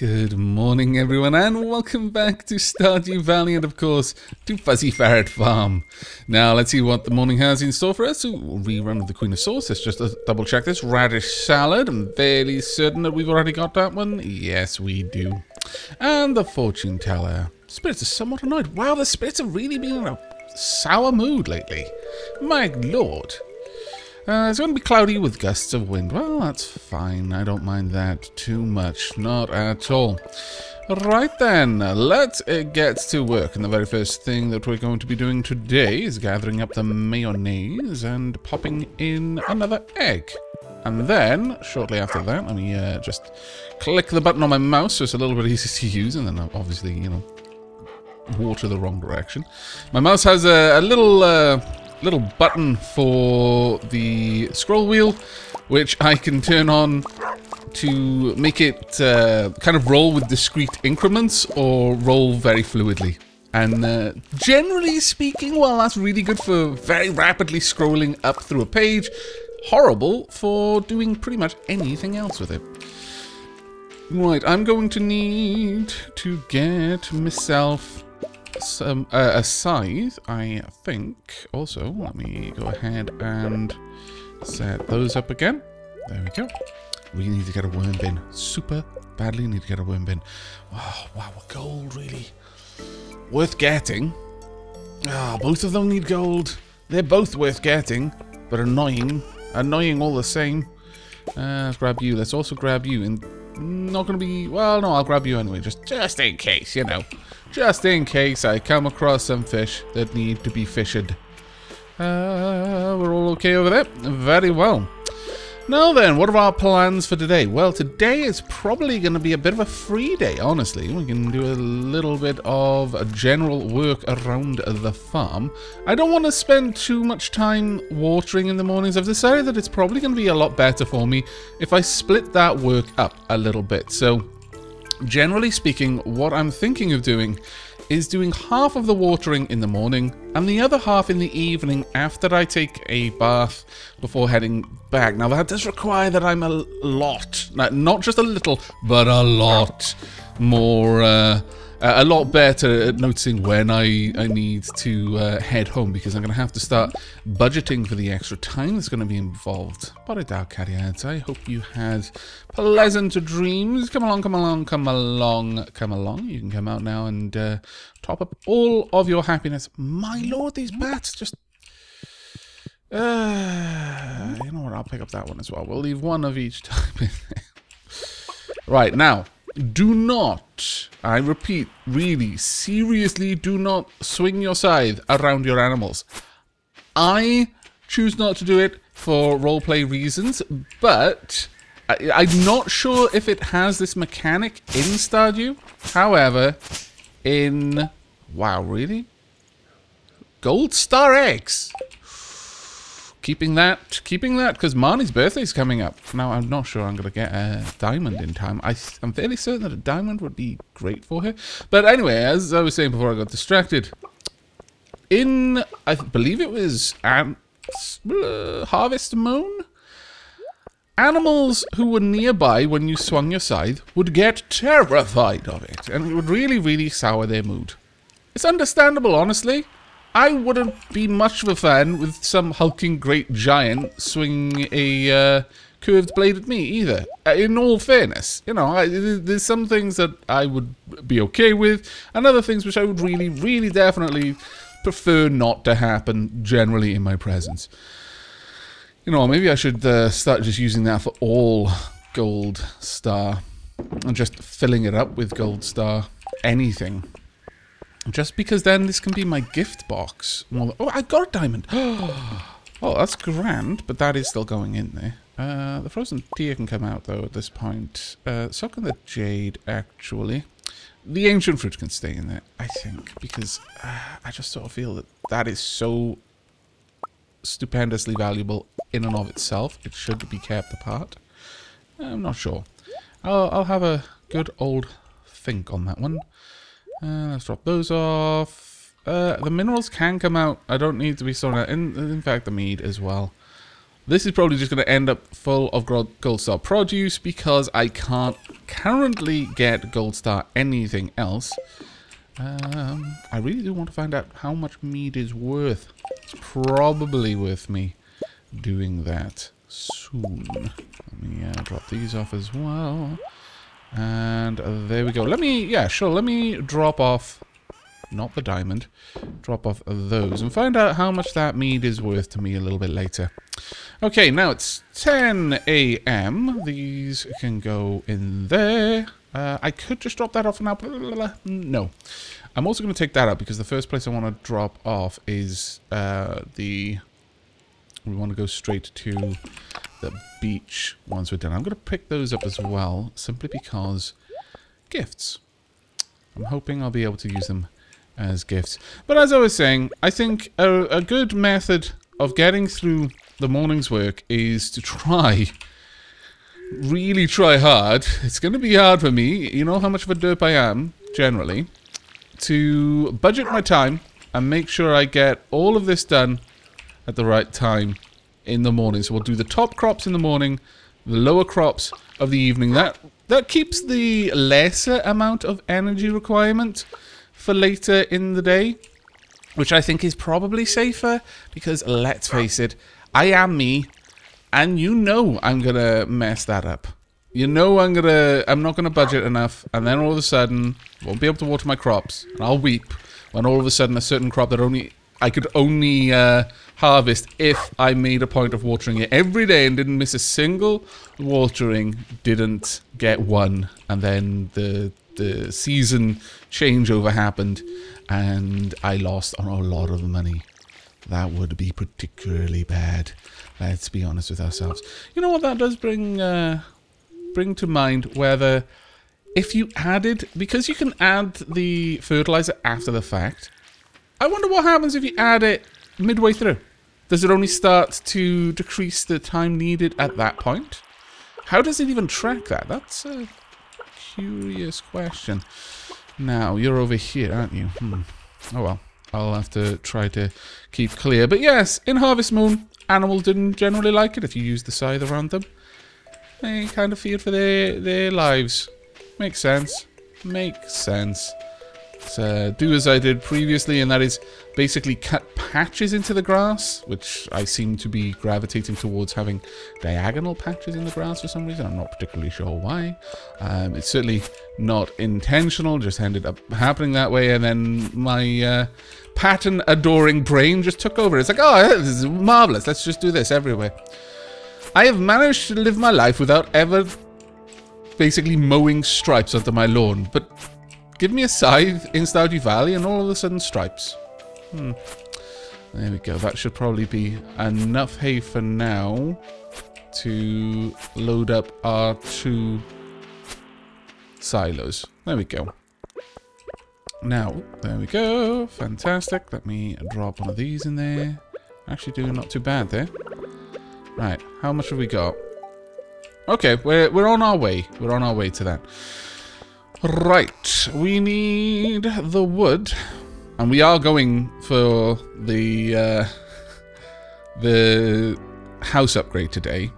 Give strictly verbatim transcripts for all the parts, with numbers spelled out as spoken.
Good morning everyone and welcome back to Stardew Valley and of course to Fuzzy Farret Farm. Now let's see what the morning has in store for us. Ooh, rerun of the Queen of Sauce. Let's just double check this. Radish salad. I'm fairly certain that we've already got that one. Yes we do. And the fortune teller. Spirits are somewhat annoyed. Wow, the spirits have really been in a sour mood lately. My lord. Uh, it's going to be cloudy with gusts of wind. Well, that's fine. I don't mind that too much. Not at all. Right then, let's uh, get to work. And the very first thing that we're going to be doing today is gathering up the mayonnaise and popping in another egg. And then, shortly after that, let me uh, just click the button on my mouse so it's a little bit easier to use. And then obviously, you know, water the wrong direction. My mouse has a, a little... Uh, little button for the scroll wheel, which I can turn on to make it uh, kind of roll with discrete increments or roll very fluidly. And uh, generally speaking, well, that's really good for very rapidly scrolling up through a page. Horrible for doing pretty much anything else with it. Right, I'm going to need to get myself Some, uh, a scythe, I think. Also, let me go ahead and set those up again. There we go. We need to get a worm bin. Super badly need to get a worm bin. Wow, wow, gold, really. Worth getting. Ah, both of them need gold. They're both worth getting, but annoying. Annoying all the same. Uh, let's grab you. Let's also grab you. And not going to be... Well, no, I'll grab you anyway. Just, just in case, you know. Just in case I come across some fish that need to be fished. Uh, we're all okay over there? Very well. Now then, what are our plans for today? Well, today is probably going to be a bit of a free day, honestly. We can do a little bit of a general work around the farm. I don't want to spend too much time watering in the mornings. I've decided that it's probably going to be a lot better for me if I split that work up a little bit. So... generally speaking, what I'm thinking of doing is doing half of the watering in the morning and the other half in the evening after I take a bath before heading back. Now, that does require that I'm a lot, not just a little, but a lot more, uh, a lot better at noticing when I, I need to uh, head home, because I'm going to have to start budgeting for the extra time that's going to be involved. But I doubt caveats. I hope you had pleasant dreams. Come along, come along, come along, come along. You can come out now and uh, top up all of your happiness. My lord, these bats just... Uh, you know what, I'll pick up that one as well. We'll leave one of each type in there. Right, now... do not, I repeat, really, seriously, do not swing your scythe around your animals. I choose not to do it for roleplay reasons, but I, I'm not sure if it has this mechanic in Stardew. However, in... wow, really? Gold Star Eggs! Keeping that, keeping that, because Marnie's birthday's coming up. Now, I'm not sure I'm going to get a diamond in time. I, I'm fairly certain that a diamond would be great for her. But anyway, as I was saying before I got distracted, in, I believe it was um, uh, Harvest Moon, animals who were nearby when you swung your scythe would get terrified of it, and it would really, really sour their mood. It's understandable, honestly. I wouldn't be much of a fan with some hulking great giant swinging a uh, curved blade at me either. In all fairness, you know, I, there's some things that I would be okay with, and other things which I would really, really definitely prefer not to happen generally in my presence. You know, maybe I should uh, start just using that for all Gold Star, and just filling it up with Gold Star anything. Just because then this can be my gift box. Well, oh, I got a diamond. Oh, that's grand, but that is still going in there. Uh, the frozen deer can come out, though, at this point. Uh, so can the jade, actually. The ancient fruit can stay in there, I think, because uh, I just sort of feel that that is so stupendously valuable in and of itself. It should be kept apart. I'm not sure. I'll, I'll have a good old think on that one. Uh, let's drop those off. Uh, the minerals can come out. I don't need to be sorting out. In, in fact, the mead as well. This is probably just going to end up full of gold star produce because I can't currently get gold star anything else. Um, I really do want to find out how much mead is worth. It's probably worth me doing that soon. Let me uh, drop these off as well. And uh, there we go. Let me, yeah, sure, let me drop off, not the diamond, drop off those and find out how much that mead is worth to me a little bit later. Okay, now it's ten A M These can go in there. Uh, I could just drop that off now. No. I'm also going to take that out because the first place I want to drop off is uh, the... We want to go straight to the beach once we're done. I'm going to pick those up as well, simply because gifts. I'm hoping I'll be able to use them as gifts. But as I was saying, I think a, a good method of getting through the morning's work is to try... really try hard. It's going to be hard for me, you know how much of a derp I am, generally, to budget my time and make sure I get all of this done at the right time in the morning. So we'll do the top crops in the morning, the lower crops of the evening. That that keeps the lesser amount of energy requirement for later in the day, which I think is probably safer because, let's face it, I am me. And you know I'm going to mess that up. You know I'm going to, I'm not going to budget enough, and then all of a sudden, won't be able to water my crops, and I'll weep when all of a sudden a certain crop that only, I could only uh, harvest if I made a point of watering it every day and didn't miss a single watering, didn't get one, and then the, the season changeover happened, and I lost on a lot of money. That would be particularly bad. Let's be honest with ourselves. You know what that does bring uh, bring to mind? Whether if you added... Because you can add the fertilizer after the fact. I wonder what happens if you add it midway through. Does it only start to decrease the time needed at that point? How does it even track that? That's a curious question. Now, you're over here, aren't you? Hmm. Oh well. I'll have to try to keep clear. But yes, in Harvest Moon, animals didn't generally like it if you used the scythe around them. They kind of feared for their, their lives. Makes sense. Makes sense. So do as I did previously, and that is basically cut patches into the grass, which I seem to be gravitating towards having diagonal patches in the grass for some reason. I'm not particularly sure why. Um, it's certainly not intentional, just ended up happening that way, and then my uh, pattern-adoring brain just took over. It's like, oh, this is marvelous. Let's just do this everywhere. I have managed to live my life without ever basically mowing stripes onto my lawn, but... give me a scythe in Stardew Valley and all of a sudden stripes. Hmm. There we go. That should probably be enough hay for now to load up our two silos. There we go. Now, there we go. Fantastic. Let me drop one of these in there. Actually doing not too bad there. Right. How much have we got? Okay. We're, we're on our way. We're on our way to that. Right, we need the wood, and we are going for the uh, the house upgrade today.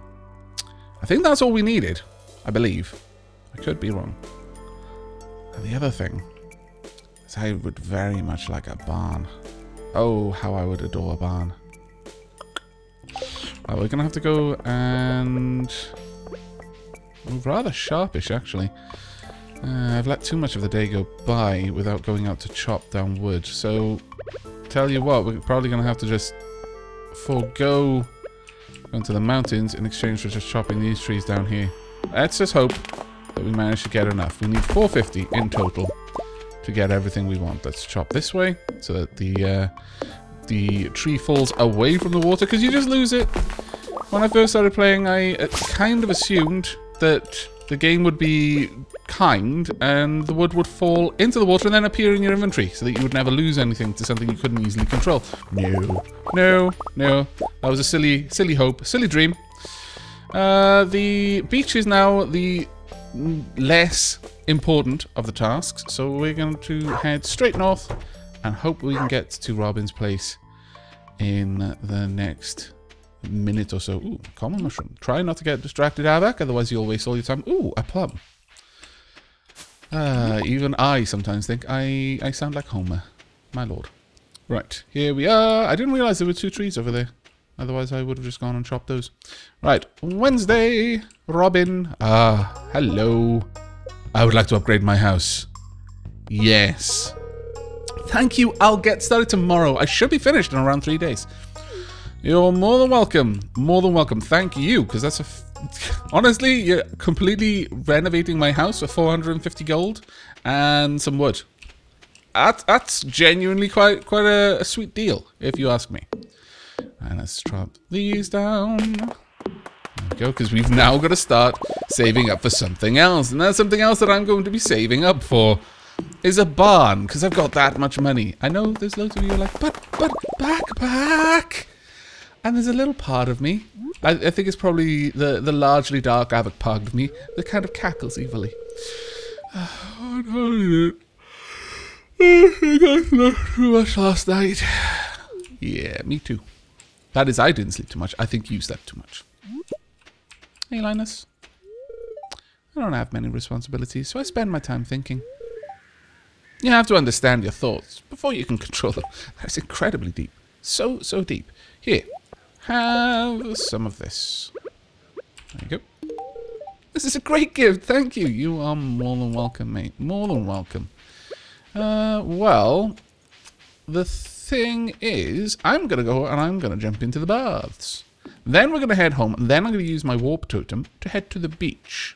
I think that's all we needed, I believe. I could be wrong. And the other thing is I would very much like a barn. Oh, how I would adore a barn. Well, we're going to have to go and... rather sharpish, actually. Uh, I've let too much of the day go by without going out to chop down wood. So, tell you what, we're probably going to have to just forego going to the mountains in exchange for just chopping these trees down here. Let's just hope that we manage to get enough. We need four fifty in total to get everything we want. Let's chop this way so that the, uh, the tree falls away from the water, because you just lose it. When I first started playing, I uh, kind of assumed that the game would be kind and the wood would fall into the water and then appear in your inventory so that you would never lose anything to something you couldn't easily control. No, no, no. That was a silly, silly hope, silly dream. Uh, the beach is now the less important of the tasks, so we're going to head straight north and hope we can get to Robin's place in the next minute or so. Ooh, common mushroom. Try not to get distracted, Aavak, otherwise you'll waste all your time. Ooh, a plum. Uh, even I sometimes think I, I sound like Homer. My lord. Right, here we are. I didn't realise there were two trees over there. Otherwise I would have just gone and chopped those. Right, Wednesday. Robin. Ah, hello. I would like to upgrade my house. Yes. Thank you. I'll get started tomorrow. I should be finished in around three days. You're more than welcome. More than welcome. Thank you, because that's a... F honestly, you're completely renovating my house for four hundred fifty gold and some wood. That, that's genuinely quite quite a, a sweet deal, if you ask me. And let's drop these down. There we go, because we've now got to start saving up for something else. And that's something else that I'm going to be saving up for. Is a barn, because I've got that much money. I know there's loads of you who are like, but, but, backpack! And there's a little part of me, I, I think it's probably the, the largely dark Aavak part of me, that kind of cackles evilly. Oh, no, I got too much last night. Yeah, me too. That is, I didn't sleep too much. I think you slept too much. Hey, Linus. I don't have many responsibilities, so I spend my time thinking. You have to understand your thoughts before you can control them. That's incredibly deep. So, so deep. Here, have some of this. There you go. This is a great gift. Thank you. You are more than welcome, mate. More than welcome. Uh, well, the thing is, I'm going to go and I'm going to jump into the baths. Then we're going to head home. And then I'm going to use my warp totem to head to the beach.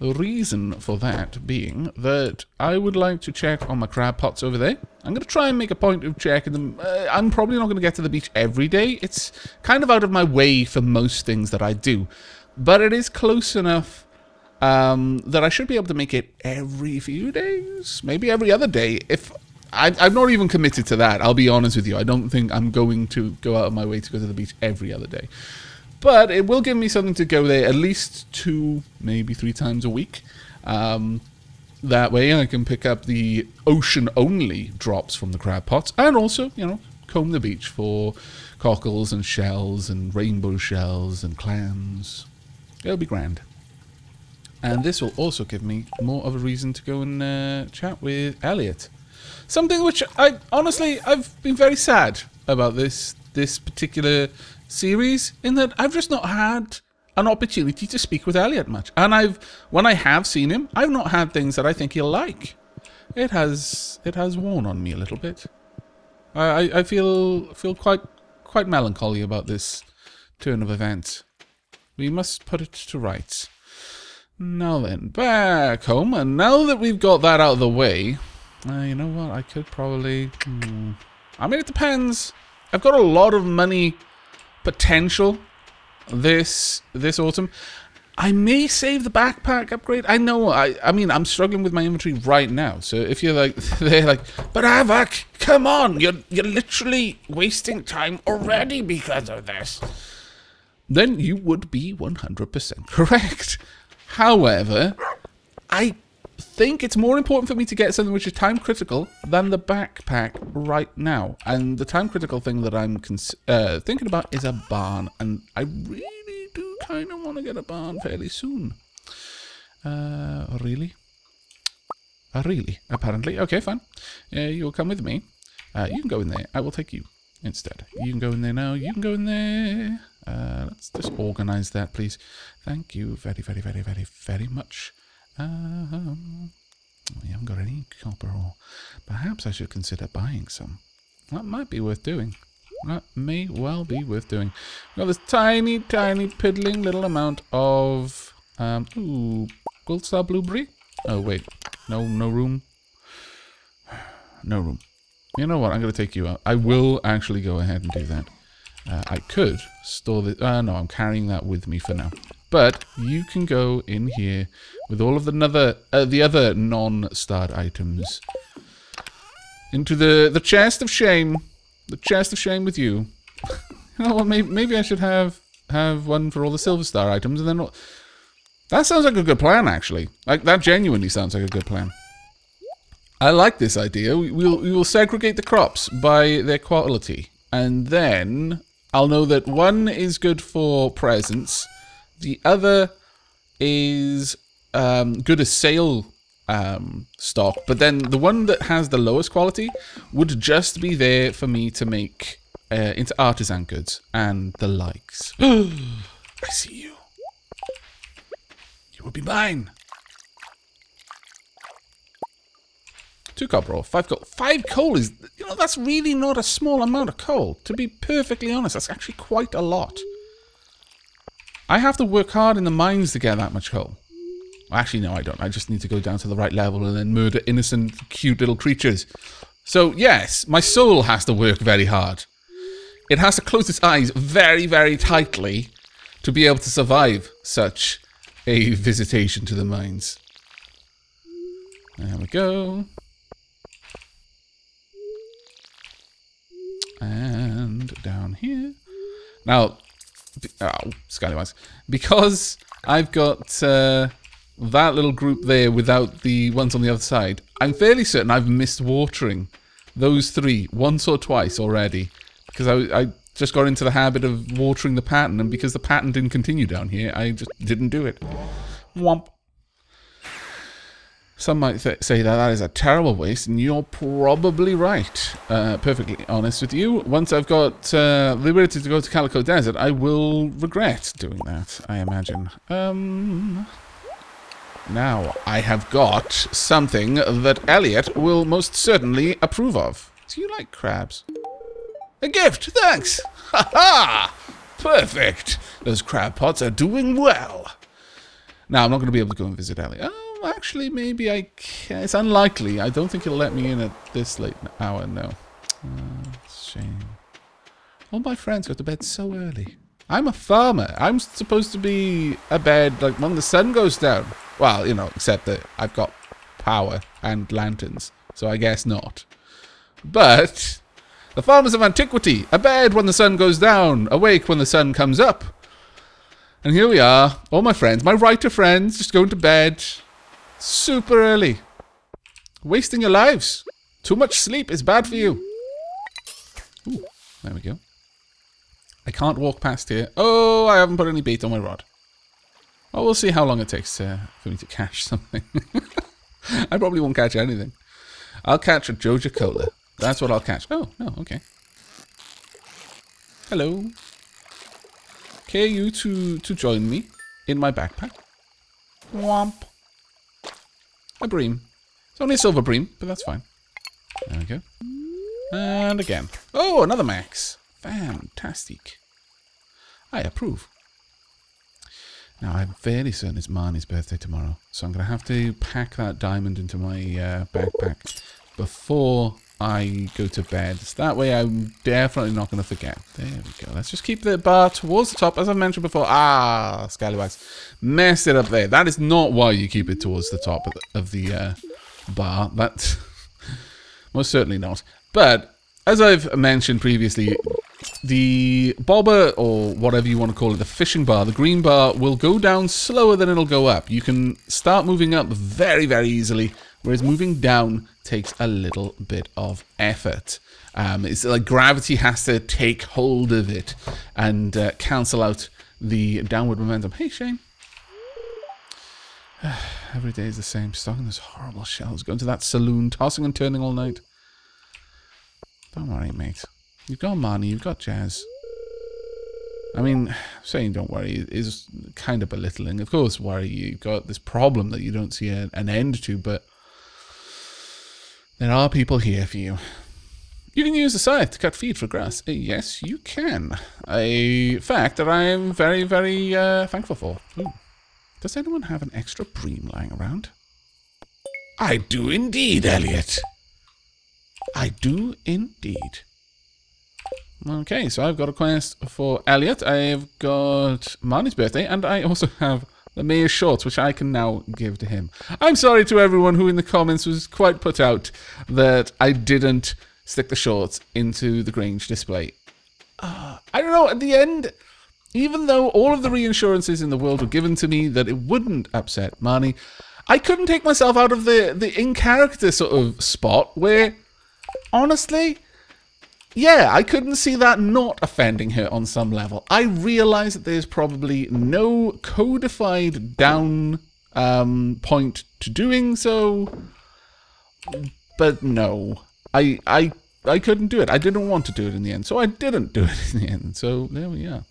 The reason for that being that I would like to check on my crab pots over there. I'm going to try and make a point of checking them. Uh, I'm probably not going to get to the beach every day. It's kind of out of my way for most things that I do. But it is close enough um, that I should be able to make it every few days. Maybe every other day. If I, I'm not even committed to that, I'll be honest with you. I don't think I'm going to go out of my way to go to the beach every other day. But it will give me something to go there at least two, maybe three times a week. Um, that way I can pick up the ocean-only drops from the crab pots. And also, you know, comb the beach for cockles and shells and rainbow shells and clams. It'll be grand. And this will also give me more of a reason to go and uh, chat with Elliot. Something which I, honestly, I've been very sad about this, this particular... series, in that I've just not had an opportunity to speak with Elliot much, and I've when I have seen him, I've not had things that I think he'll like. It has it has worn on me a little bit. I I feel feel quite quite melancholy about this turn of events. We must put it to rights. Now then, back home, and now that we've got that out of the way, uh, you know what? I could probably. Hmm, I mean, it depends. I've got a lot of money. Potential this this autumn. I may save the backpack upgrade. I know I I mean I'm struggling with my inventory right now. So if you're like they're like, but Aavak, come on, you're you're literally wasting time already because of this, then you would be one hundred percent correct. However, I think it's more important for me to get something which is time critical than the backpack right now, and the time critical thing that I'm cons uh, thinking about is a barn, and I really do kind of want to get a barn fairly soon. Uh, really? Uh, really? Apparently. Okay, fine. Uh, you'll come with me. Uh, you can go in there. I will take you instead. You can go in there now. You can go in there. Uh, let's just organize that, please. Thank you very, very, very, very, very much. Um, we haven't got any copper ore. Perhaps I should consider buying some. That might be worth doing. That may well be worth doing. We've got this tiny, tiny, piddling little amount of... Um, ooh, gold star blueberry? Oh, wait. No, no room. No room. You know what? I'm going to take you out. I will actually go ahead and do that. Uh, I could store the... Uh, no, I'm carrying that with me for now. But you can go in here with all of the other, uh, the other non-starred items into the the chest of shame, the chest of shame with you. You know what? Maybe, maybe I should have have one for all the silver star items, and then all... that sounds like a good plan. Actually, like that genuinely sounds like a good plan. I like this idea. We will we will segregate the crops by their quality, and then I'll know that one is good for presents, the other is um, good as sale um, stock, but then the one that has the lowest quality would just be there for me to make uh, into artisan goods and the likes. I see you. You will be mine. Two copper ore, five coal. Five coal is, you know, that's really not a small amount of coal. To be perfectly honest, that's actually quite a lot. I have to work hard in the mines to get that much coal. Well, actually, no, I don't. I just need to go down to the right level and then murder innocent, cute little creatures. So, yes, my soul has to work very hard. It has to close its eyes very, very tightly to be able to survive such a visitation to the mines. There we go. And down here. Now, oh, Scallywise. Because I've got uh, that little group there without the ones on the other side, I'm fairly certain I've missed watering those three once or twice already. Because I, I just got into the habit of watering the pattern, and because the pattern didn't continue down here, I just didn't do it. Womp. Some might th say that that is a terrible waste, and you're probably right. Uh, perfectly honest with you, once I've got uh, liberty to go to Calico Desert, I will regret doing that, I imagine. Um, now, I have got something that Elliot will most certainly approve of. Do you like crabs? A gift, thanks! Ha ha! Perfect! Those crab pots are doing well. Now, I'm not going to be able to go and visit Elliot. Oh. Actually, maybe I can. It's unlikely. I don't think he'll let me in at this late hour, no. Uh, shame. All my friends go to bed so early. I'm a farmer. I'm supposed to be abed like when the sun goes down. Well, you know, except that I've got power and lanterns, so I guess not. But the farmers of antiquity, abed when the sun goes down, awake when the sun comes up. And here we are, all my friends, my writer friends, just going to bed. Super early. Wasting your lives. Too much sleep is bad for you. Ooh, there we go. I can't walk past here. Oh, I haven't put any bait on my rod. Well, we'll see how long it takes uh, for me to catch something. I probably won't catch anything. I'll catch a Joja Cola. That's what I'll catch. Oh, no, okay. Hello. Care you to, to join me in my backpack? Womp. A bream. It's only a silver bream, but that's fine. There we go. And again. Oh, another max. Fantastic. I approve. Now, I'm fairly certain it's Marnie's birthday tomorrow, so I'm going to have to pack that diamond into my uh, backpack before I go to bed. So that way I'm definitely not going to forget. There we go. Let's just keep the bar towards the top, as I mentioned before. Ah, Scallywags. Messed it up there. That is not why you keep it towards the top of the, of the uh, bar. That's most certainly not. But, as I've mentioned previously, the bobber, or whatever you want to call it, the fishing bar, the green bar, will go down slower than it'll go up. You can start moving up very, very easily, whereas moving down takes a little bit of effort. Um, it's like gravity has to take hold of it and uh, cancel out the downward momentum. Hey, Shane. Every day is the same. Stuck in those horrible shells. Going to that saloon, tossing and turning all night. Don't worry, mate. You've got Marnie, you've got Jazz. I mean, saying don't worry is kind of belittling. Of course, worry, you've got this problem that you don't see a, an end to, but there are people here for you. You can use the scythe to cut feed for grass. Yes, you can. A fact that I am very, very uh, thankful for. Ooh. Does anyone have an extra bream lying around? I do indeed, Elliot. I do indeed. Okay, so I've got a quest for Elliot. I've got Marnie's birthday, and I also have the mayor's shorts, which I can now give to him. I'm sorry to everyone who in the comments was quite put out that I didn't stick the shorts into the Grange display. Uh, I don't know, at the end, even though all of the reassurances in the world were given to me that it wouldn't upset Marnie, I couldn't take myself out of the, the in-character sort of spot where, honestly, yeah, I couldn't see that not offending her on some level. I realize that there's probably no codified down um, point to doing so, but no, I, I, I couldn't do it. I didn't want to do it in the end, so I didn't do it in the end. So there we are.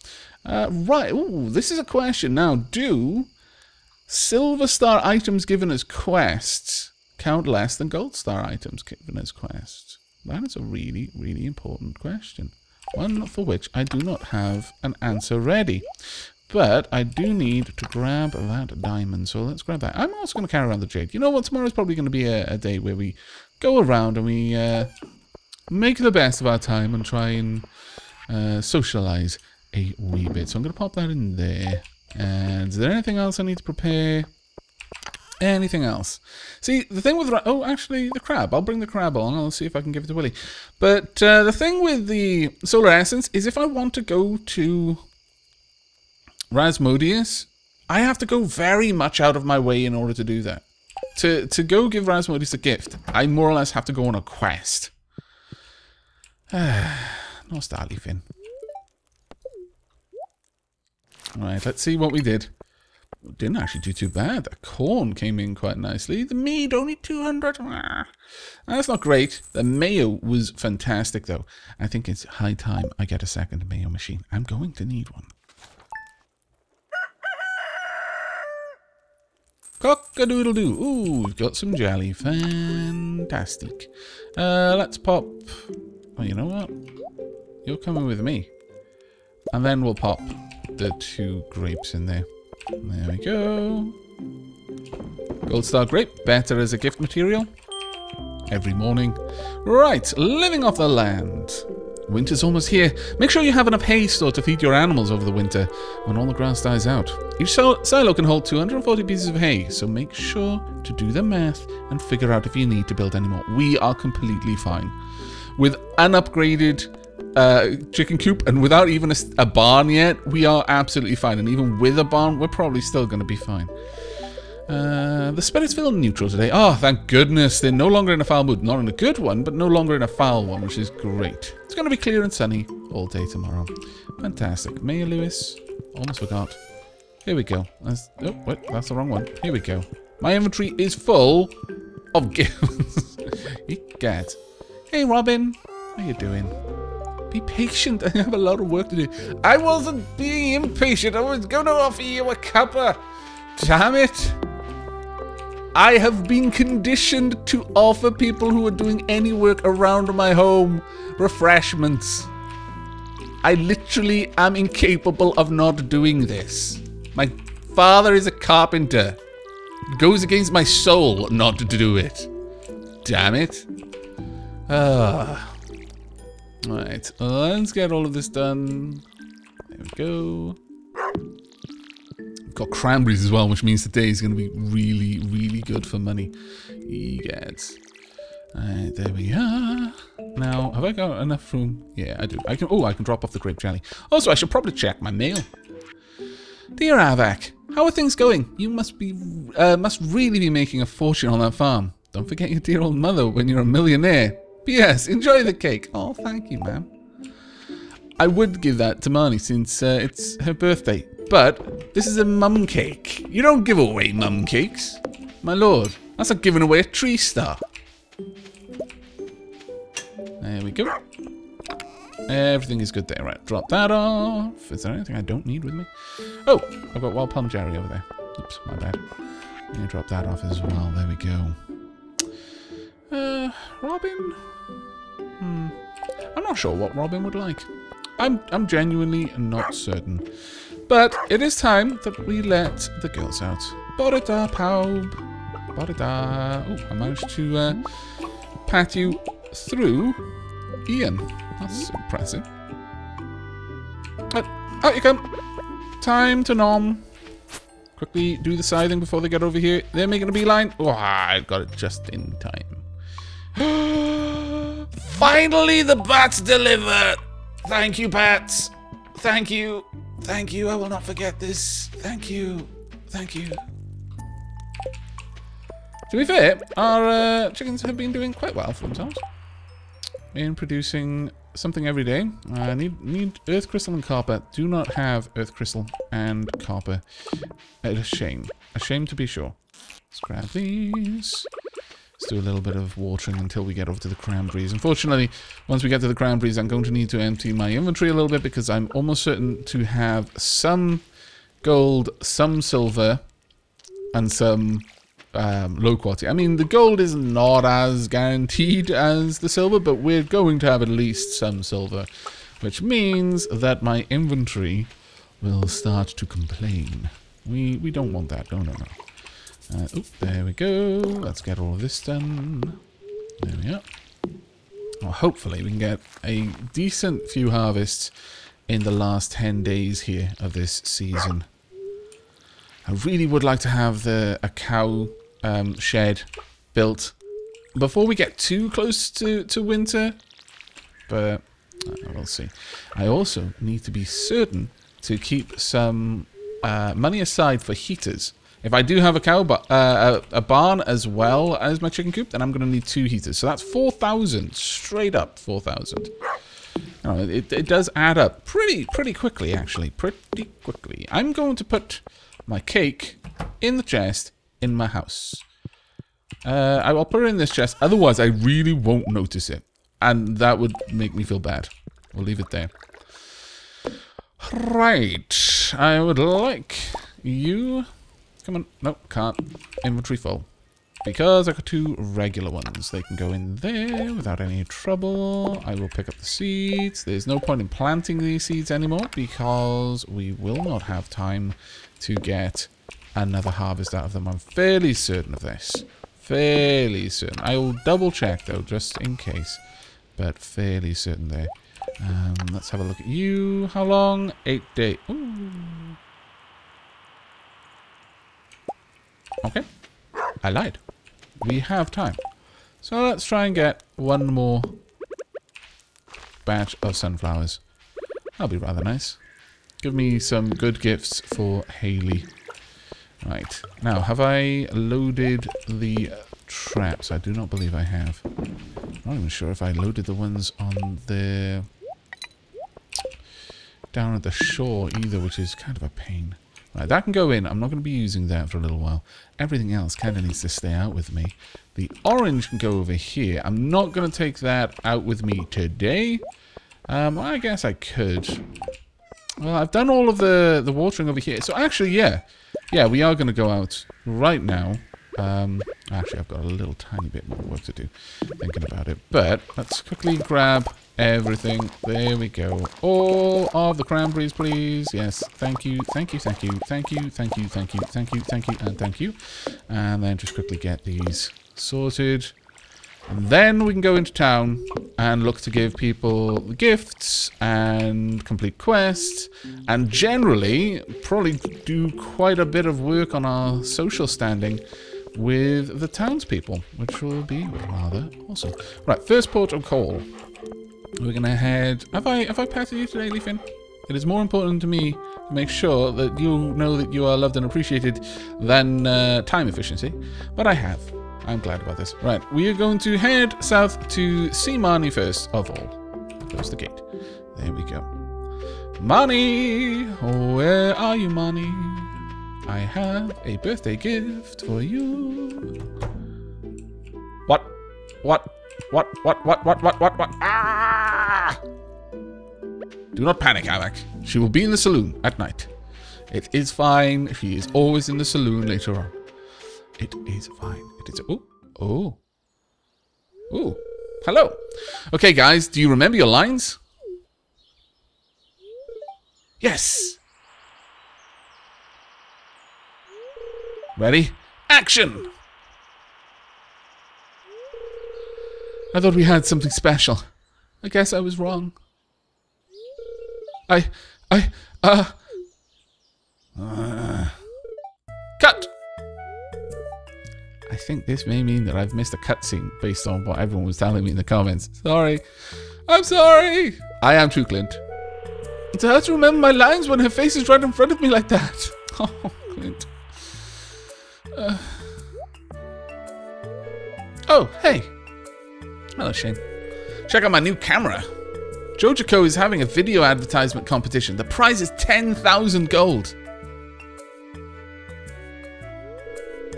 Uh, right, ooh, this is a question now. Do silver star items given as quests count less than gold star items given as quests? That is a really, really important question. One for which I do not have an answer ready. But I do need to grab that diamond, so let's grab that. I'm also going to carry around the jade. You know what? Tomorrow's probably going to be a, a day where we go around and we uh, make the best of our time and try and uh, socialize a wee bit. So I'm going to pop that in there. And is there anything else I need to prepare? Anything else? See, the thing with... Oh, actually, the crab. I'll bring the crab on. I'll see if I can give it to Willie. But uh, the thing with the solar essence is if I want to go to Rasmodius, I have to go very much out of my way in order to do that. To, to go give Rasmodius a gift, I more or less have to go on a quest. Not starleafing. Alright, let's see what we did. Didn't actually do too bad. The corn came in quite nicely. The mead, only two hundred. That's not great. The mayo was fantastic, though. I think it's high time I get a second mayo machine. I'm going to need one. Cock-a-doodle-doo. Ooh, we've got some jelly. Fantastic. Uh, let's pop... Oh, you know what? You're coming with me. And then we'll pop the two grapes in there. There we go. Gold star grape, better as a gift material. Every morning. Right, living off the land. Winter's almost here. Make sure you have enough hay store to feed your animals over the winter when all the grass dies out. Each silo can hold two hundred forty pieces of hay, so make sure to do the math and figure out if you need to build any more. We are completely fine. With unupgraded Uh, chicken coop, and without even a, a barn yet, we are absolutely fine. And even with a barn, we're probably still going to be fine. Uh, the spirits feel neutral today. Oh, thank goodness. They're no longer in a foul mood. Not in a good one, but no longer in a foul one, which is great. It's going to be clear and sunny all day tomorrow. Fantastic. Mayor Lewis. Almost forgot. Here we go. That's, oh, wait. That's the wrong one. Here we go. My inventory is full of gifts. Egad. Hey, Robin. How you doing? Be patient, I have a lot of work to do. I wasn't being impatient, I was going to offer you a cuppa. Damn it. I have been conditioned to offer people who are doing any work around my home refreshments. I literally am incapable of not doing this. My father is a carpenter. It goes against my soul not to do it. Damn it. Ah. Alright, let's get all of this done. There we go. We've got cranberries as well, which means today is going to be really, really good for money. Yes. Alright, there we are. Now, have I got enough room? Yeah, I do. I can. Oh, I can drop off the grape jelly. Also, I should probably check my mail. Dear Aavak, how are things going? You must be, uh, must really be making a fortune on that farm. Don't forget your dear old mother when you're a millionaire. P S. Enjoy the cake. Oh, thank you, ma'am. I would give that to Marnie since uh, it's her birthday, but this is a mum cake. You don't give away mum cakes. My lord, that's like giving away a tree star. There we go. Everything is good there. Right, drop that off. Is there anything I don't need with me? Oh, I've got wild plum jelly over there. Oops, my bad. I'm going to drop that off as well. There we go. Uh, Robin? Hmm. I'm not sure what Robin would like. I'm I'm genuinely not certain. But it is time that we let the girls out. Borada, Paub. Borada. Oh, I managed to uh, pat you through Ian. That's impressive. But out you come. Time to nom. Quickly do the scything before they get over here. They're making a beeline. Oh, I got it just in time. Finally, the bats deliver. Thank you, bats. Thank you. Thank you. I will not forget this. Thank you. Thank you. To be fair, our uh, chickens have been doing quite well for themselves in producing something every day. I need need earth crystal and copper. Do not have earth crystal and copper. A shame. A shame to be sure. Let's grab these. Let's do a little bit of watering until we get over to the cranberries. Unfortunately, once we get to the cranberries, I'm going to need to empty my inventory a little bit because I'm almost certain to have some gold, some silver, and some um, low quality. I mean, the gold is not as guaranteed as the silver, but we're going to have at least some silver, which means that my inventory will start to complain. We we don't want that. No, no, no. Uh, oh, there we go. Let's get all of this done. There we are. Well, hopefully we can get a decent few harvests in the last ten days here of this season. I really would like to have the a cow um, shed built before we get too close to, to winter. But uh, we'll see. I also need to be certain to keep some uh, money aside for heaters. If I do have a cow, but uh, a barn as well as my chicken coop, then I'm going to need two heaters. So that's four thousand, straight up four thousand. Oh, it, it does add up pretty, pretty quickly, actually. Pretty quickly. I'm going to put my cake in the chest in my house. Uh, I will put it in this chest. Otherwise, I really won't notice it. And that would make me feel bad. We'll leave it there. Right. I would like you... Come on. Nope, can't. Inventory full. Because I've got two regular ones. They can go in there without any trouble. I will pick up the seeds. There's no point in planting these seeds anymore because we will not have time to get another harvest out of them. I'm fairly certain of this. Fairly certain. I will double check though, just in case. But fairly certain there. Um, let's have a look at you. How long? Eight days. Ooh. Okay, I lied. We have time. So let's try and get one more batch of sunflowers. That'll be rather nice. Give me some good gifts for Hayley. Right, now have I loaded the traps? I do not believe I have. I'm not even sure if I loaded the ones on the... down at the shore either, which is kind of a pain. Right, that can go in. I'm not going to be using that for a little while. Everything else kind of needs to stay out with me. The orange can go over here. I'm not going to take that out with me today. Um, I guess I could. Well, I've done all of the, the watering over here. So actually, yeah. Yeah, we are going to go out right now. Um, actually, I've got a little tiny bit more work to do thinking about it. But let's quickly grab everything. There we go. All of the cranberries, please. Yes. Thank you. Thank you. Thank you. Thank you. Thank you. Thank you. Thank you. Thank you. And thank you. And then just quickly get these sorted. And then we can go into town and look to give people gifts and complete quests. And generally, probably do quite a bit of work on our social standing with the townspeople, which will be rather awesome. Right, first port of call. We're gonna head. Have I have I patted you today, Leafin? It is more important to me to make sure that you know that you are loved and appreciated than uh, time efficiency. But I have. I'm glad about this. Right, we are going to head south to see Marnie first of all. Close the gate. There we go. Marnie, oh, where are you, Marnie? I have a birthday gift for you. What? What? What? What? What? What? What? What? What? Ah! Do not panic, Aavak. She will be in the saloon at night. It is fine. She is always in the saloon later on. It is fine. It is... Oh. Oh. Oh. Hello. Okay, guys. Do you remember your lines? Yes. Ready? Action! I thought we had something special. I guess I was wrong. I... I... Uh... uh cut! I think this may mean that I've missed a cutscene based on what everyone was telling me in the comments. Sorry. I'm sorry! I am too, Clint. It's hard to remember my lines when her face is right in front of me like that. Oh, Clint. Uh. Oh, hey. Hello, Shane. Check out my new camera. JojaCo is having a video advertisement competition. The prize is ten thousand gold.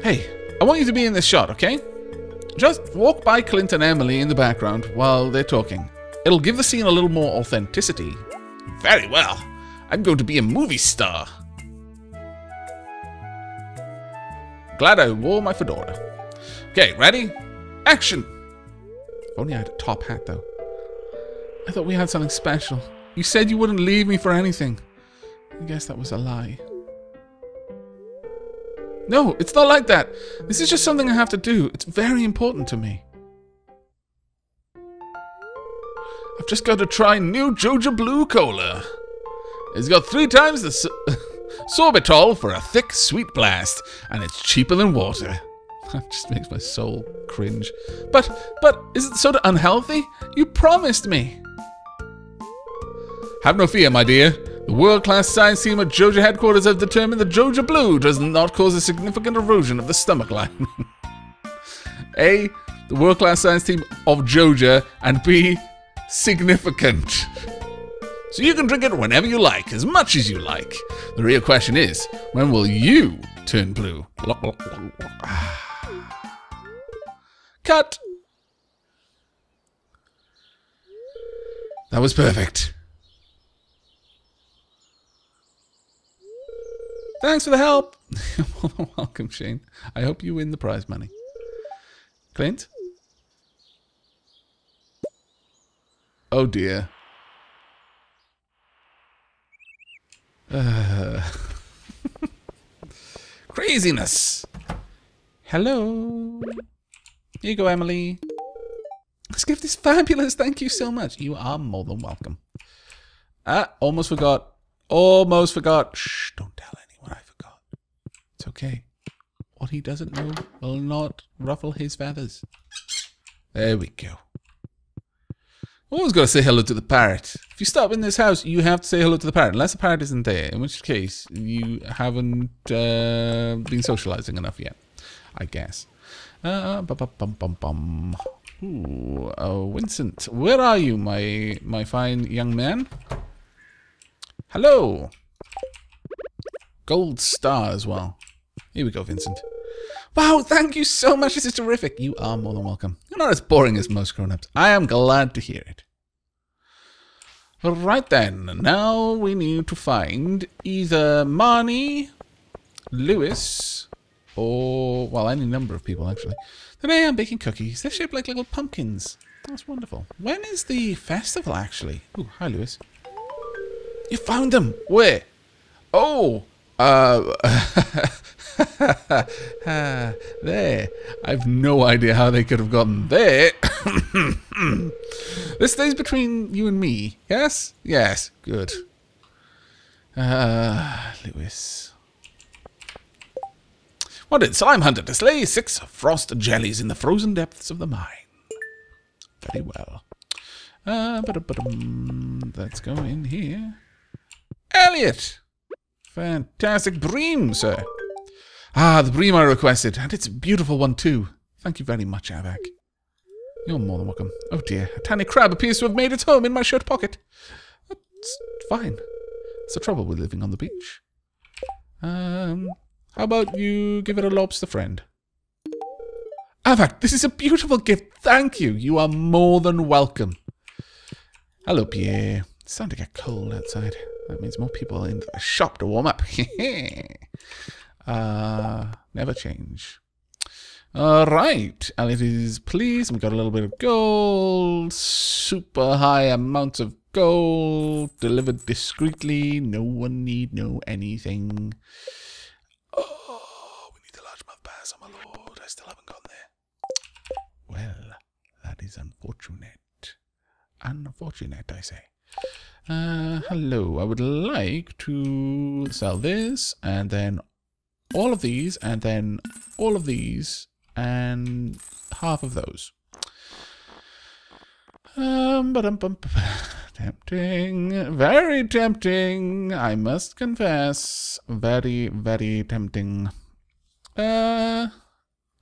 Hey, I want you to be in this shot, okay? Just walk by Clint and Emily in the background while they're talking. It'll give the scene a little more authenticity. Very well. I'm going to be a movie star. Glad I wore my fedora. Okay, ready? Action! If only I had a top hat, though. I thought we had something special. You said you wouldn't leave me for anything. I guess that was a lie. No, it's not like that. This is just something I have to do. It's very important to me. I've just got to try new Joja Blue Cola. It's got three times the so sorbitol for a thick, sweet blast, and it's cheaper than water. That just makes my soul cringe. But, but, isn't soda unhealthy? You promised me. Have no fear, my dear. The world-class science team at Joja headquarters have determined that Joja Blue does not cause a significant erosion of the stomach lining. A. The world-class science team of Joja, and B. Significant. So you can drink it whenever you like, as much as you like. The real question is, when will you turn blue? Cut! That was perfect. Thanks for the help. Welcome, Shane. I hope you win the prize money. Clint? Oh, dear. Uh. Craziness. Hello. Here you go, Emily. This gift is fabulous. Thank you so much. You are more than welcome. Ah, almost forgot. Almost forgot. Shh, don't tell anyone I forgot. It's okay. What he doesn't know will not ruffle his feathers. There we go. Always got to say hello to the parrot. If you stop in this house, you have to say hello to the parrot, unless the parrot isn't there, in which case you haven't uh, been socializing enough yet, I guess. Uh, bum, bum, bum, bum. Ooh, oh, Vincent, where are you, my my fine young man? Hello. Gold star as well. Here we go, Vincent. Wow, thank you so much. This is terrific. You are more than welcome. You're not as boring as most grown-ups. I am glad to hear it. Right then, now we need to find either Marnie, Lewis, or, well, any number of people, actually. Today I'm baking cookies. They're shaped like little pumpkins. That's wonderful. When is the festival, actually? Ooh, hi, Lewis. You found them! Where? Oh! Uh... ah, there. I've no idea how they could have gotten there. This stays between you and me, yes? Yes, good. Ah, uh, Lewis. What did Slime Hunter to slay six frost jellies in the frozen depths of the mine? Very well. Uh, ba-da-ba-dum. Let's go in here. Elliot! Fantastic bream, sir. Ah, the bream I requested, and it's a beautiful one too. Thank you very much, Aavak. You're more than welcome. Oh dear, a tiny crab appears to have made its home in my shirt pocket. That's fine. It's the trouble with living on the beach. Um, how about you give it a lobster friend? Aavak, this is a beautiful gift. Thank you. You are more than welcome. Hello, Pierre. It's starting to get cold outside. That means more people in the shop to warm up. uh, never change. All right. Elliot is pleased. We've got a little bit of gold. Super high amounts of gold. Delivered discreetly. No one need know anything. Oh, we need the large mouth bass, oh my lord. I still haven't gone there. Well, that is unfortunate. Unfortunate, I say. Uh, hello, I would like to sell this, and then all of these, and then all of these, and half of those. Um, ba-dum-bum, tempting, very tempting, I must confess, very, very tempting. Uh,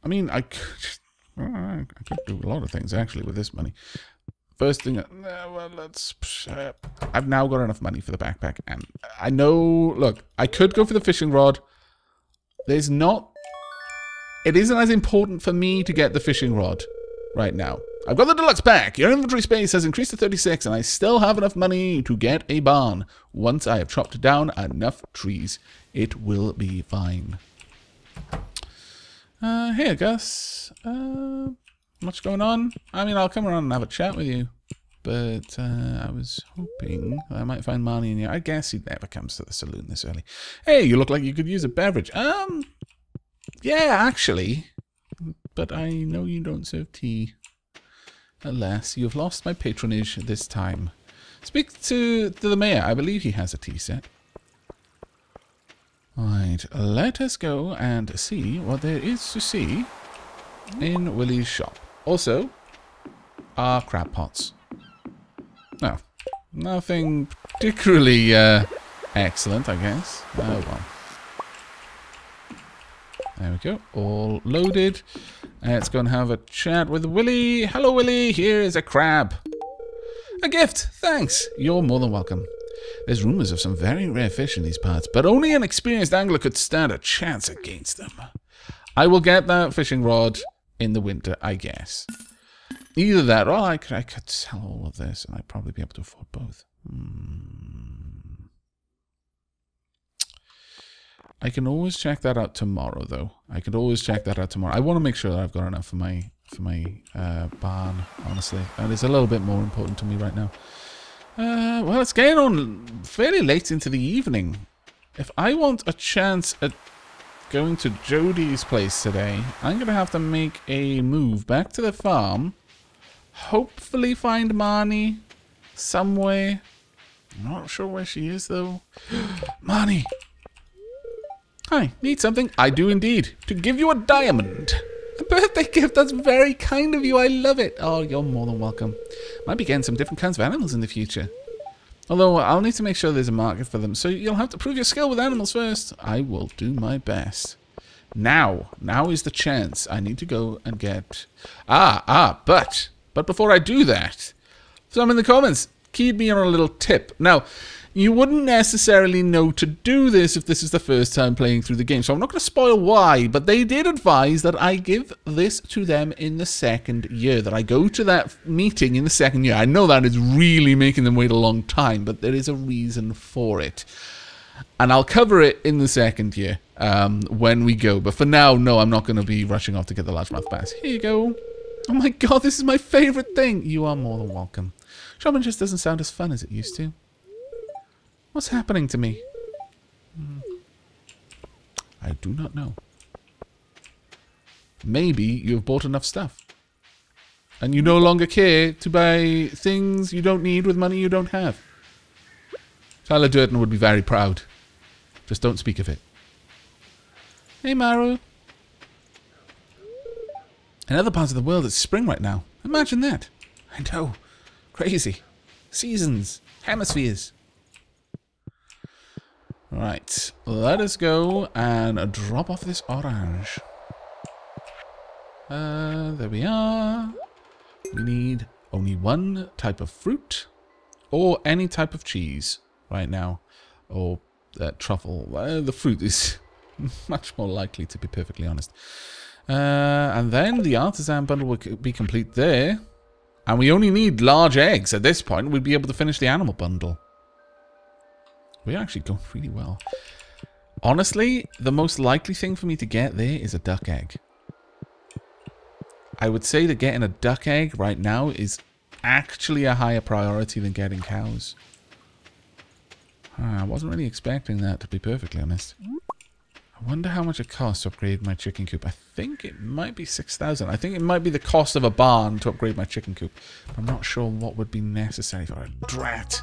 I mean, I could, I could do a lot of things, actually, with this money. bursting. No, well, let's. Uh, I've now got enough money for the backpack, and I know. Look, I could go for the fishing rod. There's not. It isn't as important for me to get the fishing rod right now. I've got the deluxe pack. Your inventory space has increased to thirty-six, and I still have enough money to get a barn. Once I have chopped down enough trees, it will be fine. Uh, here, Gus. Uh, much going on? I mean, I'll come around and have a chat with you. But uh, I was hoping I might find Marnie in here. I guess he never comes to the saloon this early. Hey, you look like you could use a beverage. Um, yeah, actually. But I know you don't serve tea. Alas, you have lost my patronage this time. Speak to, to the mayor. I believe he has a tea set. Right, let us go and see what there is to see in Willie's shop. Also, our crab pots. No, nothing particularly uh, excellent, I guess. Oh, well. There we go, all loaded. Let's go and have a chat with Willie. Hello, Willie. Here is a crab. A gift. Thanks. You're more than welcome. There's rumours of some very rare fish in these parts, but only an experienced angler could stand a chance against them. I will get that fishing rod in the winter, I guess. Either that or I could, I could sell all of this and I'd probably be able to afford both. Hmm. I can always check that out tomorrow, though. I could always check that out tomorrow. I want to make sure that I've got enough for my, for my uh, barn, honestly. That is a little bit more important to me right now. Uh, well, it's getting on fairly late into the evening. If I want a chance at going to Jody's place today, I'm going to have to make a move back to the farm. Hopefully find Marnie somewhere. I'm not sure where she is, though. Marnie! Hi, need something? I do indeed. To give you a diamond. A birthday gift, that's very kind of you, I love it. Oh, you're more than welcome. Might be getting some different kinds of animals in the future. Although, I'll need to make sure there's a market for them, so you'll have to prove your skill with animals first. I will do my best. Now, now is the chance. I need to go and get... Ah, ah, but, but before I do that, some in the comments, keep me on a little tip. Now, you wouldn't necessarily know to do this if this is the first time playing through the game, so I'm not going to spoil why, but they did advise that I give this to them in the second year, that I go to that meeting in the second year. I know that is really making them wait a long time, but there is a reason for it. And I'll cover it in the second year um, when we go, but for now, no, I'm not going to be rushing off to get the largemouth bass. Here you go. Oh my god, this is my favourite thing. You are more than welcome. Shopping just doesn't sound as fun as it used to. What's happening to me? I do not know. Maybe you've bought enough stuff. And you no longer care to buy things you don't need with money you don't have. Tyler Durden would be very proud. Just don't speak of it. Hey, Maru. In other parts of the world, it's spring right now. Imagine that. I know. Crazy. Seasons. Hemispheres. Right, let us go and drop off this orange. Uh, there we are. We need only one type of fruit or any type of cheese right now. Or uh, truffle. Uh, the fruit is much more likely, to be perfectly honest. Uh, and then the artisan bundle will be complete there. And we only need large eggs. At this point, we'd be able to finish the animal bundle. We're actually going really well. Honestly, the most likely thing for me to get there is a duck egg. I would say that getting a duck egg right now is actually a higher priority than getting cows. Ah, I wasn't really expecting that, to be perfectly honest. I wonder how much it costs to upgrade my chicken coop. I think it might be six thousand. I think it might be the cost of a barn to upgrade my chicken coop. I'm not sure what would be necessary for a drat.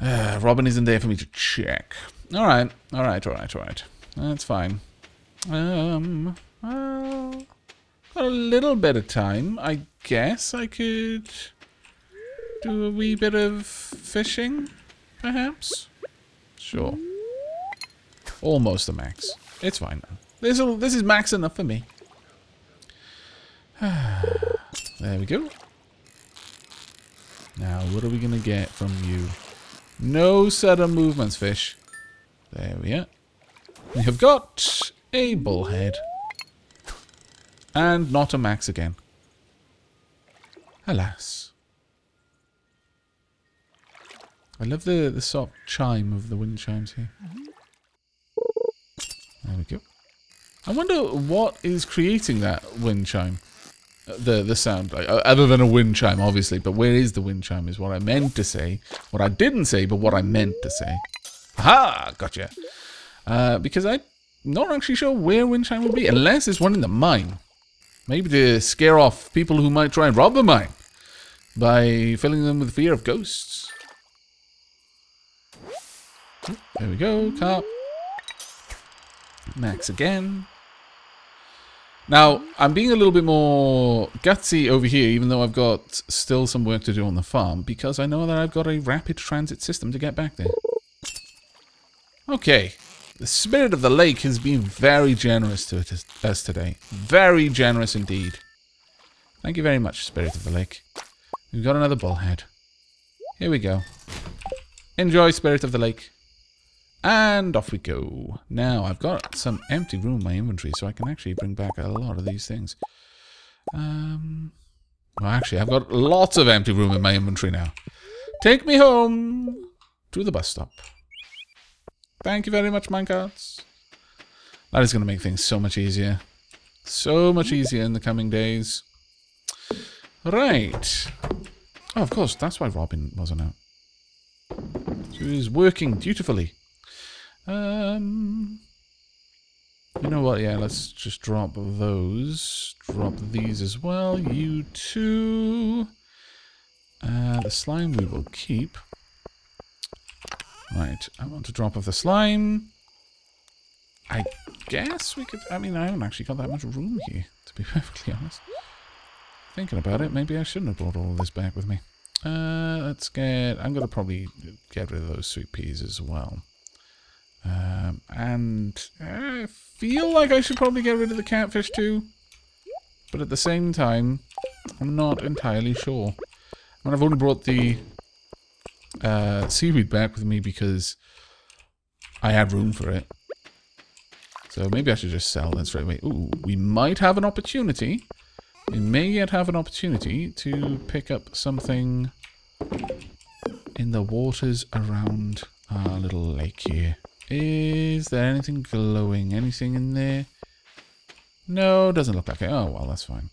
Uh, Robin isn't there for me to check. All right, all right, all right, all right. That's fine. Um, well, got a little bit of time. I guess I could do a wee bit of fishing, perhaps. Sure. Almost the max. It's fine now. This will, this is max enough for me. There we go. Now, what are we going to get from you? No sudden movements, fish. There we are. We have got a bullhead. And not a max again. Alas. I love the, the soft chime of the wind chimes here. There we go. I wonder what is creating that wind chime. The the sound, like, other than a wind chime, obviously. But where is the wind chime is what I meant to say. What I didn't say, but what I meant to say. Aha! Gotcha. Uh, because I'm not actually sure where wind chime would be. Unless it's one in the mine. Maybe to scare off people who might try and rob the mine. By filling them with fear of ghosts. There we go, carp. Max again. Now, I'm being a little bit more gutsy over here, even though I've got still some work to do on the farm, because I know that I've got a rapid transit system to get back there. Okay. The spirit of the lake has been very generous to us today. Very generous indeed. Thank you very much, spirit of the lake. We've got another bullhead. Here we go. Enjoy, spirit of the lake. And off we go. Now, I've got some empty room in my inventory, so I can actually bring back a lot of these things. Um, well, actually, I've got lots of empty room in my inventory now. Take me home to the bus stop. Thank you very much, minecarts. That is going to make things so much easier. So much easier in the coming days. Right. Oh, of course, that's why Robin wasn't out. She was working dutifully. Um, you know what, yeah, let's just drop those. Drop these as well, you two. Uh, the slime we will keep. Right, I want to drop off the slime. I guess we could, I mean, I haven't actually got that much room here, to be perfectly honest. Thinking about it, maybe I shouldn't have brought all of this back with me. Uh, let's get, I'm going to probably get rid of those sweet peas as well. Um, and I feel like I should probably get rid of the catfish too. But at the same time, I'm not entirely sure. I mean, I've only brought the uh, seaweed back with me because I had room for it. So maybe I should just sell that straight away. Ooh, we might have an opportunity. We may yet have an opportunity to pick up something in the waters around our little lake here. Is there anything glowing? Anything in there? No, doesn't look like it. Oh, well, that's fine.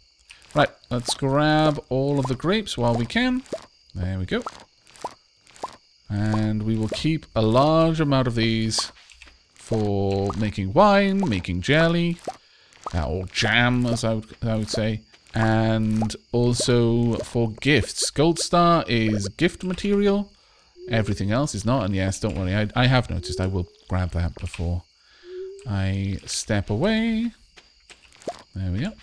Right, let's grab all of the grapes while we can. There we go. And we will keep a large amount of these for making wine, making jelly, or jam, as I would, I would say, and also for gifts. Gold Star is gift material. Everything else is not, and yes, don't worry, I, I have noticed. I will grab that before I step away. There we are.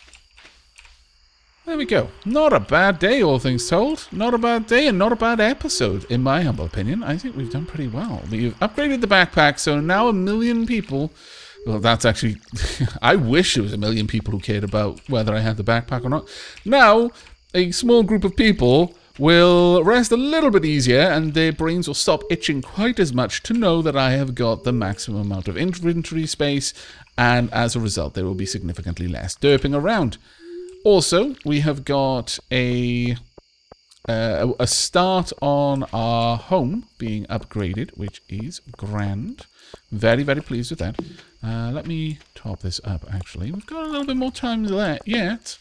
There we go. Not a bad day, all things told. Not a bad day and not a bad episode, in my humble opinion. I think we've done pretty well. We've upgraded the backpack, so now a million people... Well, that's actually... I wish it was a million people who cared about whether I had the backpack or not. Now, a small group of people... will rest a little bit easier, and their brains will stop itching quite as much to know that I have got the maximum amount of inventory space, and as a result, there will be significantly less derping around. Also, we have got a uh, a start on our home being upgraded, which is grand. Very, very pleased with that. Uh, let me top this up, actually. We've got a little bit more time left yet.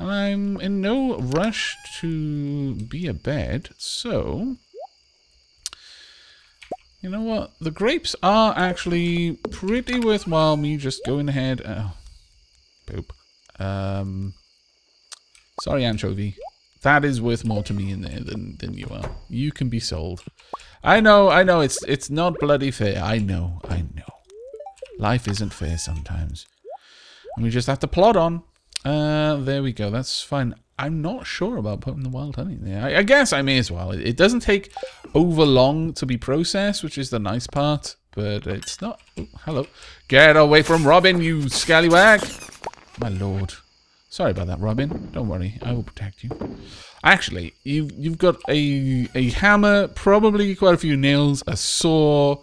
And I'm in no rush to be abed, so... You know what? The grapes are actually pretty worthwhile, me just going ahead... Oh. Boop. Um, sorry, anchovy. That is worth more to me in there than, than you are. You can be sold. I know, I know, it's, it's not bloody fair. I know, I know. Life isn't fair sometimes. And we just have to plod on. Uh, there we go. That's fine. I'm not sure about putting the wild honey in there. I, I guess I may as well. It, it doesn't take over long to be processed, which is the nice part, but it's not... Oh, hello. Get away from Robin, you scallywag. My lord. Sorry about that, Robin. Don't worry, I will protect you. Actually, you've, you've got a, a hammer, probably quite a few nails, a saw.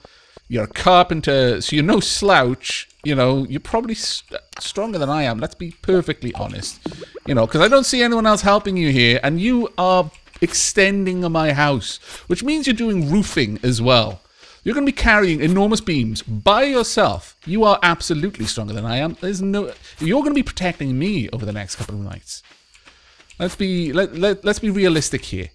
You're a carpenter, so you're no slouch. You know, you're probably st stronger than I am. Let's be perfectly honest. You know, because I don't see anyone else helping you here, and you are extending my house, which means you're doing roofing as well. You're going to be carrying enormous beams by yourself. You are absolutely stronger than I am. There's no. You're going to be protecting me over the next couple of nights. Let's be let, let let's be realistic here.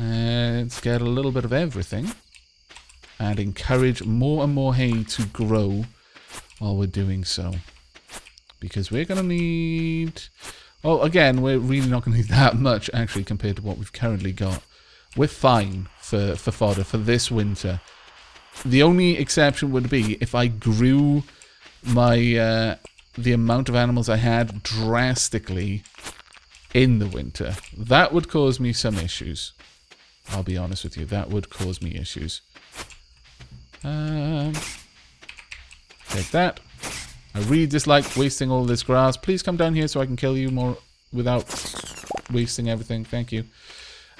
Uh, let's get a little bit of everything, and encourage more and more hay to grow while we're doing so, because we're going to need. Oh, again, we're really not going to need that much actually compared to what we've currently got. We're fine for, for fodder for this winter. The only exception would be if I grew my uh, the amount of animals I had drastically in the winter. That would cause me some issues. I'll be honest with you. That would cause me issues. Um, take that. I really dislike wasting all this grass. Please come down here so I can kill you more without wasting everything. Thank you.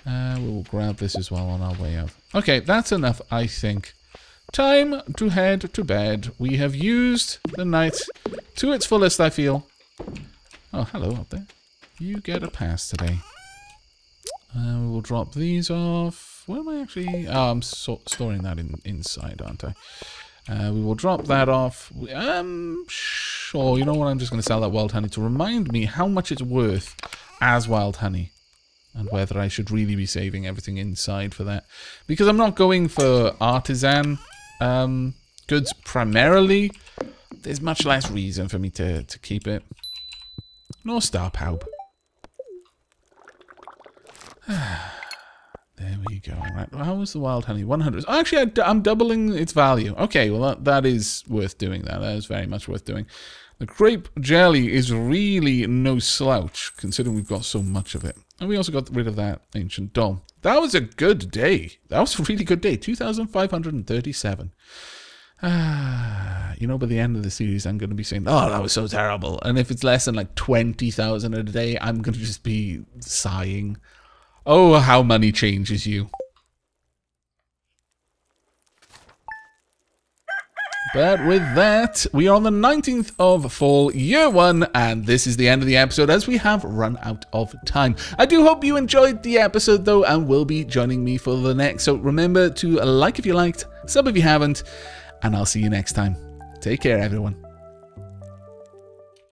Uh, we will grab this as well on our way out. Okay, that's enough, I think. Time to head to bed. We have used the night to its fullest, I feel. Oh, hello up there. You get a pass today. Uh, we will drop these off. Where am I actually? Oh, I'm so storing that in inside, aren't I? Uh, we will drop that off. Um, sure, you know what? I'm just going to sell that wild honey to remind me how much it's worth as wild honey. And whether I should really be saving everything inside for that. Because I'm not going for artisan um, goods primarily. There's much less reason for me to, to keep it. Nor Star Poub. There we go. Right. How was the wild honey? one hundred. Oh, actually, I, I'm doubling its value. Okay, well, that, that is worth doing. That. that is very much worth doing. The grape jelly is really no slouch, considering we've got so much of it. And we also got rid of that ancient doll. That was a good day. That was a really good day. two thousand five hundred thirty-seven. Ah, you know, by the end of the series, I'm going to be saying, oh, that was so terrible. And if it's less than like twenty thousand a day, I'm going to just be sighing. Oh, how money changes you. But with that, we are on the nineteenth of fall, year one, and this is the end of the episode as we have run out of time. I do hope you enjoyed the episode though and will be joining me for the next. So remember to like if you liked, sub if you haven't, and I'll see you next time. Take care, everyone.